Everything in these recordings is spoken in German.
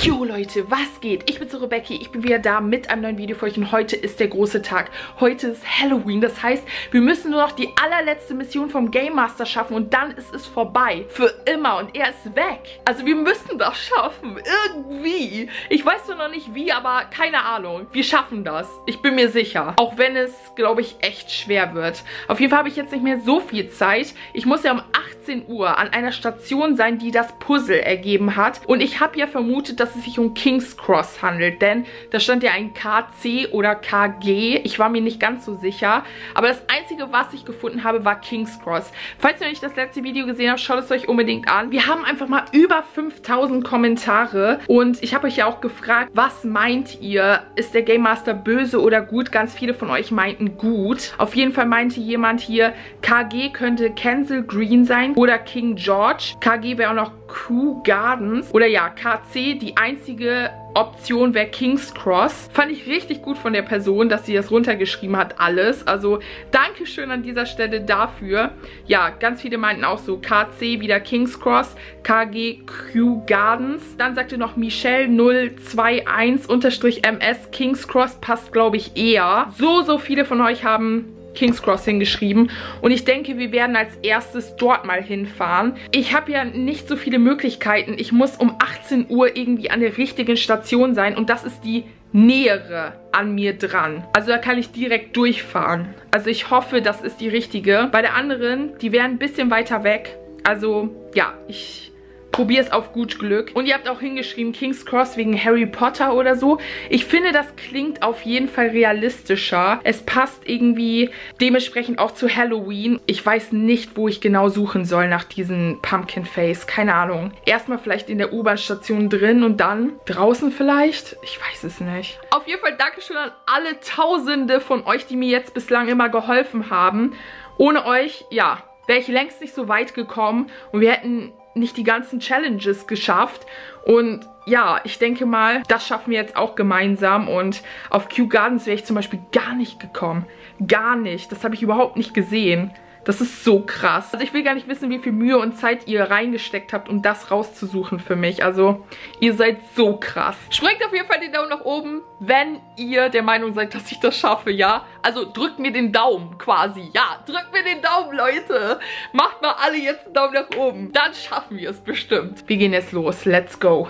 Jo Leute, was geht? Ich bin so Becky, ich bin wieder da mit einem neuen Video für euch und heute ist der große Tag. Heute ist Halloween, das heißt, wir müssen nur noch die allerletzte Mission vom Game Master schaffen und dann ist es vorbei. Für immer und er ist weg. Also wir müssen das schaffen, irgendwie. Ich weiß nur noch nicht wie, aber keine Ahnung. Wir schaffen das, ich bin mir sicher. Auch wenn es, glaube ich, echt schwer wird. Auf jeden Fall habe ich jetzt nicht mehr so viel Zeit. Ich muss ja um 18 Uhr an einer Station sein, die das Puzzle ergeben hat. Und ich habe ja vermutet, dass es sich um King's Cross handelt, denn da stand ja ein KC oder KG. Ich war mir nicht ganz so sicher, aber das Einzige, was ich gefunden habe, war King's Cross. Falls ihr noch nicht das letzte Video gesehen habt, schaut es euch unbedingt an. Wir haben einfach mal über 5000 Kommentare und ich habe euch ja auch gefragt, was meint ihr? Ist der Game Master böse oder gut? Ganz viele von euch meinten gut. Auf jeden Fall meinte jemand hier, KG könnte Kensal Green sein oder King George. KG wäre auch noch Kew Gardens oder ja, KC, die einzige Option wäre King's Cross. Fand ich richtig gut von der Person, dass sie das runtergeschrieben hat, alles. Also, Dankeschön an dieser Stelle dafür. Ja, ganz viele meinten auch so, KC wieder King's Cross, KG Kew Gardens. Dann sagte noch Michelle 021-MS, King's Cross passt, glaube ich, eher. So viele von euch haben King's Cross hingeschrieben und ich denke, wir werden als erstes dort mal hinfahren. Ich habe ja nicht so viele Möglichkeiten. Ich muss um 18 Uhr irgendwie an der richtigen Station sein und das ist die nähere an mir dran. Also da kann ich direkt durchfahren. Also ich hoffe, das ist die richtige. Bei der anderen, die wären ein bisschen weiter weg. Also ja, ich probier es auf gut Glück. Und ihr habt auch hingeschrieben, King's Cross wegen Harry Potter oder so. Ich finde, das klingt auf jeden Fall realistischer. Es passt irgendwie dementsprechend auch zu Halloween. Ich weiß nicht, wo ich genau suchen soll nach diesem Pumpkin Face. Keine Ahnung. Erstmal vielleicht in der U-Bahn-Station drin und dann draußen vielleicht? Ich weiß es nicht. Auf jeden Fall Dankeschön an alle Tausende von euch, die mir jetzt bislang immer geholfen haben. Ohne euch, ja, wäre ich längst nicht so weit gekommen und wir hätten nicht die ganzen Challenges geschafft und ja, ich denke mal, das schaffen wir jetzt auch gemeinsam und auf Kew Gardens wäre ich zum Beispiel gar nicht gekommen. Gar nicht. Das habe ich überhaupt nicht gesehen. Das ist so krass. Also ich will gar nicht wissen, wie viel Mühe und Zeit ihr reingesteckt habt, um das rauszusuchen für mich. Also ihr seid so krass. Sprengt auf jeden Fall den Daumen nach oben, wenn ihr der Meinung seid, dass ich das schaffe, ja? Also drückt mir den Daumen quasi, ja? Drückt mir den Daumen, Leute! Macht mal alle jetzt einen Daumen nach oben. Dann schaffen wir es bestimmt. Wir gehen jetzt los. Let's go.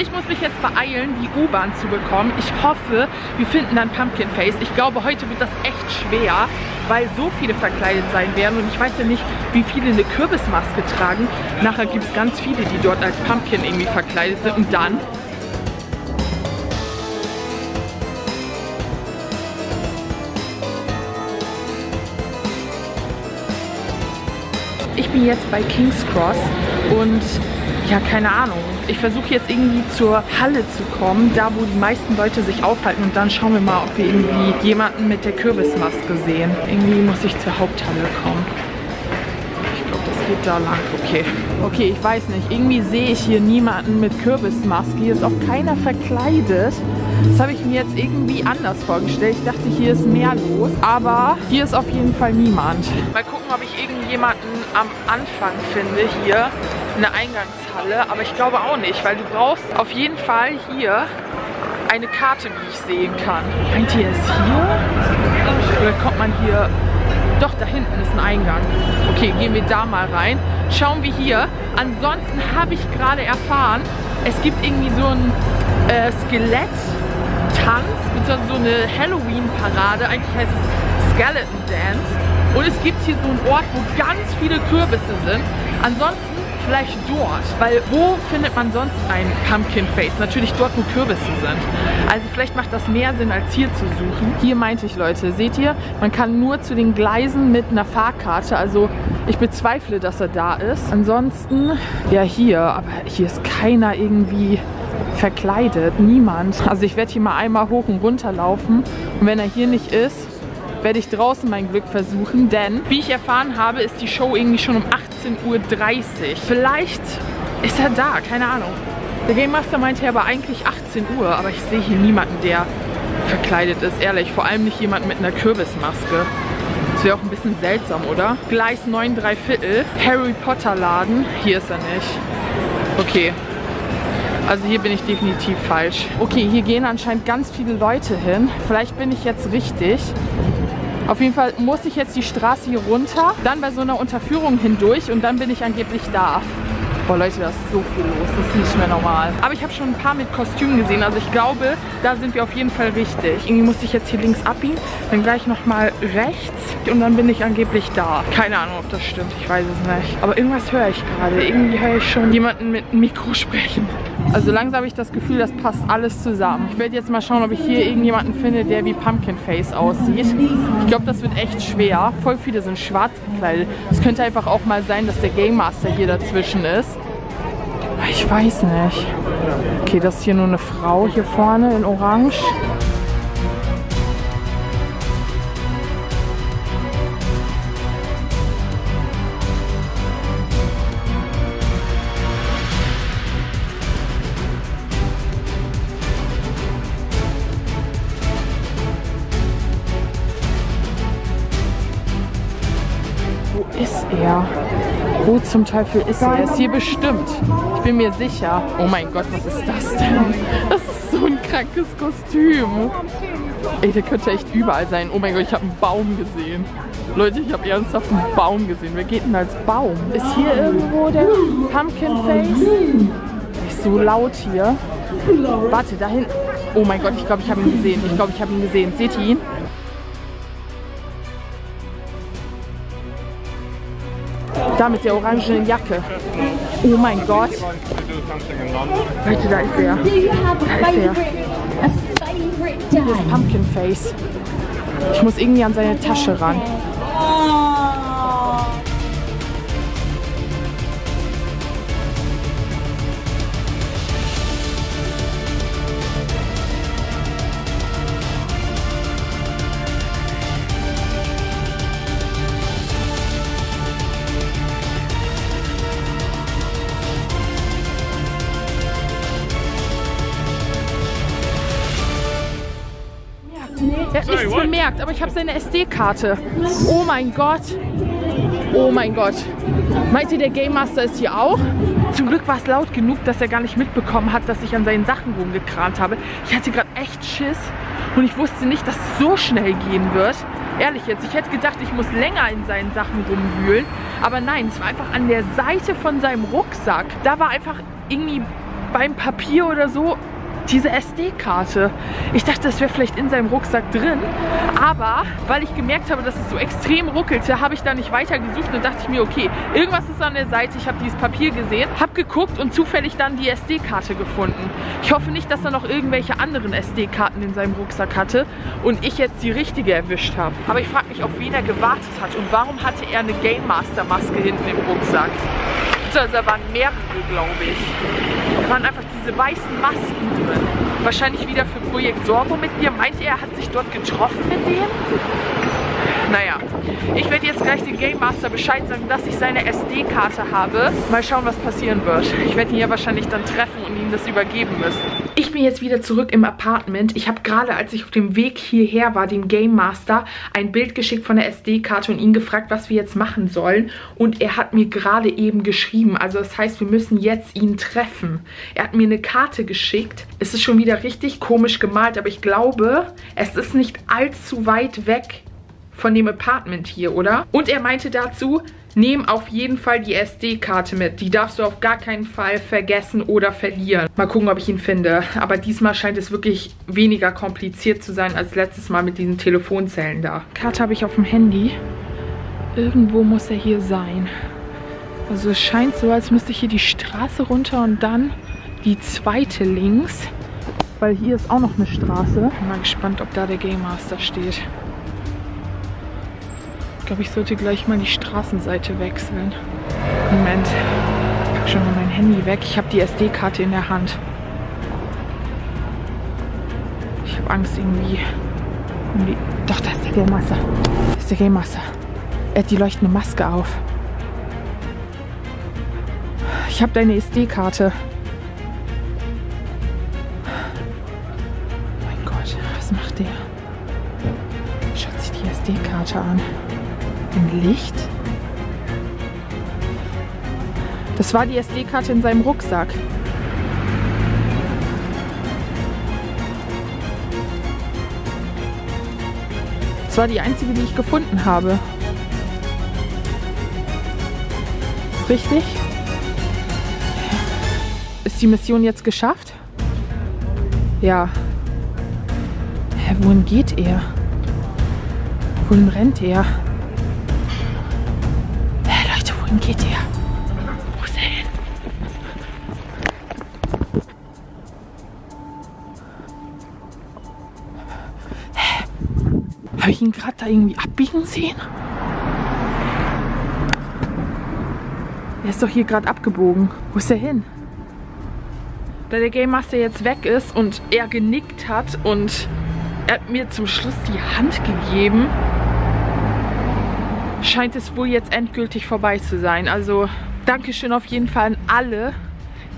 Ich muss mich jetzt beeilen, die U-Bahn zu bekommen. Ich hoffe, wir finden dann Pumpkin Face. Ich glaube, heute wird das echt schwer, weil so viele verkleidet sein werden. Und ich weiß ja nicht, wie viele eine Kürbismaske tragen. Nachher gibt es ganz viele, die dort als Pumpkin irgendwie verkleidet sind. Und dann ich bin jetzt bei King's Cross und ja, keine Ahnung. Ich versuche jetzt irgendwie zur Halle zu kommen, da wo die meisten Leute sich aufhalten. Und dann schauen wir mal, ob wir irgendwie jemanden mit der Kürbismaske sehen. Irgendwie muss ich zur Haupthalle kommen. Ich glaube, das geht da lang. Okay. Okay, ich weiß nicht. Irgendwie sehe ich hier niemanden mit Kürbismaske. Hier ist auch keiner verkleidet. Das habe ich mir jetzt irgendwie anders vorgestellt. Ich dachte, hier ist mehr los. Aber hier ist auf jeden Fall niemand. Mal gucken, ob ich irgendjemanden am Anfang finde hier. Eine Eingangshalle, aber ich glaube auch nicht, weil du brauchst auf jeden Fall hier eine Karte, wie ich sehen kann. Meint ihr es hier? Oder kommt man hier? Doch, da hinten ist ein Eingang. Okay, gehen wir da mal rein. Schauen wir hier. Ansonsten habe ich gerade erfahren, es gibt irgendwie so ein Skeletttanz, beziehungsweise so eine Halloween-Parade. Eigentlich heißt es Skeleton Dance. Und es gibt hier so einen Ort, wo ganz viele Kürbisse sind. Ansonsten vielleicht dort, weil wo findet man sonst ein Pumpkin Face? Natürlich dort, wo Kürbisse sind. Also vielleicht macht das mehr Sinn, als hier zu suchen. Hier meinte ich, Leute, seht ihr, man kann nur zu den Gleisen mit einer Fahrkarte, also ich bezweifle, dass er da ist. Ansonsten, ja hier, aber hier ist keiner irgendwie verkleidet, niemand. Also ich werde hier mal einmal hoch und runter laufen und wenn er hier nicht ist, werde ich draußen mein Glück versuchen, denn wie ich erfahren habe, ist die Show irgendwie schon um 18.30 Uhr. Vielleicht ist er da, keine Ahnung. Der Game Master meinte ja aber eigentlich 18 Uhr, aber ich sehe hier niemanden, der verkleidet ist, ehrlich. Vor allem nicht jemand mit einer Kürbismaske. Das wäre auch ein bisschen seltsam, oder? Gleis 9 3/4, Harry Potter Laden. Hier ist er nicht. Okay. Also hier bin ich definitiv falsch. Okay, hier gehen anscheinend ganz viele Leute hin. Vielleicht bin ich jetzt richtig. Auf jeden Fall muss ich jetzt die Straße hier runter, dann bei so einer Unterführung hindurch und dann bin ich angeblich da. Boah Leute, da ist so viel los, das ist nicht mehr normal. Aber ich habe schon ein paar mit Kostümen gesehen, also ich glaube, da sind wir auf jeden Fall richtig. Irgendwie muss ich jetzt hier links abbiegen, dann gleich nochmal rechts und dann bin ich angeblich da. Keine Ahnung, ob das stimmt, ich weiß es nicht. Aber irgendwas höre ich gerade, irgendwie höre ich schon jemanden mit einem Mikro sprechen. Also langsam habe ich das Gefühl, das passt alles zusammen. Ich werde jetzt mal schauen, ob ich hier irgendjemanden finde, der wie Pumpkin Face aussieht. Ich glaube, das wird echt schwer. Voll viele sind schwarz gekleidet. Es könnte einfach auch mal sein, dass der Game Master hier dazwischen ist. Ich weiß nicht. Okay, das ist hier nur eine Frau hier vorne in Orange. Wo ist er? Wo zum Teufel ist er? Er ist hier bestimmt. Ich bin mir sicher. Oh mein Gott, was ist das denn? Das ist so ein krankes Kostüm. Ey, der könnte echt überall sein. Oh mein Gott, ich habe einen Baum gesehen. Leute, ich habe ernsthaft einen Baum gesehen. Wer geht denn als Baum? Ist hier irgendwo der Pumpkin Face? Ist so laut hier. Warte, da hinten. Oh mein Gott, ich glaube, ich habe ihn gesehen. Ich glaube, ich habe ihn gesehen. Seht ihr ihn? Da mit der orangenen Jacke. Oh mein Gott. Leute, da ist er. Da ist er. Hier ist Pumpkin Face. Ich muss irgendwie an seine Tasche ran. Er hat nichts bemerkt, aber ich habe seine SD-Karte. Oh mein Gott. Oh mein Gott. Meint ihr, der Game Master ist hier auch? Zum Glück war es laut genug, dass er gar nicht mitbekommen hat, dass ich an seinen Sachen rumgekramt habe. Ich hatte gerade echt Schiss und ich wusste nicht, dass es so schnell gehen wird. Ehrlich jetzt, ich hätte gedacht, ich muss länger in seinen Sachen rumwühlen. Aber nein, es war einfach an der Seite von seinem Rucksack. Da war einfach irgendwie beim Papier oder so diese SD-Karte. Ich dachte, das wäre vielleicht in seinem Rucksack drin, aber weil ich gemerkt habe, dass es so extrem ruckelte, habe ich da nicht weiter gesucht und dachte ich mir, okay, irgendwas ist an der Seite, ich habe dieses Papier gesehen, habe geguckt und zufällig dann die SD-Karte gefunden. Ich hoffe nicht, dass er noch irgendwelche anderen SD-Karten in seinem Rucksack hatte und ich jetzt die richtige erwischt habe. Aber ich frage mich, auf wen er gewartet hat und warum hatte er eine Game Master-Maske hinten im Rucksack? Also da waren mehrere, glaube ich. Da waren einfach diese weißen Masken drin. Wahrscheinlich wieder für Projekt Sorbo mit mir. Meint ihr, er hat sich dort getroffen mit denen? Naja, ich werde jetzt gleich dem Game Master Bescheid sagen, dass ich seine SD-Karte habe. Mal schauen, was passieren wird. Ich werde ihn ja wahrscheinlich dann treffen und ihm das übergeben müssen. Ich bin jetzt wieder zurück im Apartment. Ich habe gerade, als ich auf dem Weg hierher war, dem Game Master ein Bild geschickt von der SD-Karte und ihn gefragt, was wir jetzt machen sollen. Und er hat mir gerade eben geschrieben. Also das heißt, wir müssen jetzt ihn treffen. Er hat mir eine Karte geschickt. Es ist schon wieder richtig komisch gemalt, aber ich glaube, es ist nicht allzu weit weg von dem Apartment hier, oder? Und er meinte dazu, nehm auf jeden Fall die SD-Karte mit. Die darfst du auf gar keinen Fall vergessen oder verlieren. Mal gucken, ob ich ihn finde. Aber diesmal scheint es wirklich weniger kompliziert zu sein als letztes Mal mit diesen Telefonzellen da. Karte habe ich auf dem Handy. Irgendwo muss er hier sein. Also es scheint so, als müsste ich hier die Straße runter und dann die zweite links. Weil hier ist auch noch eine Straße. Bin mal gespannt, ob da der Game Master steht. Ich glaube, ich sollte gleich mal die Straßenseite wechseln. Moment, ich packe schon mal mein Handy weg. Ich habe die SD-Karte in der Hand. Ich habe Angst irgendwie. Doch, da ist der Game Master. Das ist der Game Master. Er hat die leuchtende Maske auf. Ich habe deine SD-Karte. Oh mein Gott, was macht der? Schaut sich die SD-Karte an. Ein Licht? Das war die SD-Karte in seinem Rucksack. Das war die einzige, die ich gefunden habe. Ist richtig? Ist die Mission jetzt geschafft? Ja. Hä, wohin geht er? Wohin rennt er? Hä, Leute, wohin geht er? Wo ist er hin? Hä? Habe ich ihn gerade da irgendwie abbiegen sehen? Er ist doch hier gerade abgebogen. Wo ist er hin? Da der Game Master jetzt weg ist und er genickt hat und er hat mir zum Schluss die Hand gegeben, scheint es wohl jetzt endgültig vorbei zu sein. Also Dankeschön auf jeden Fall an alle,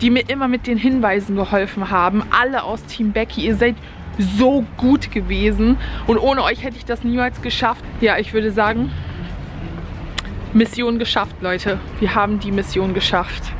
die mir immer mit den Hinweisen geholfen haben. Alle aus TeamBeki, ihr seid so gut gewesen und ohne euch hätte ich das niemals geschafft. Ja, ich würde sagen, Mission geschafft, Leute. Wir haben die Mission geschafft.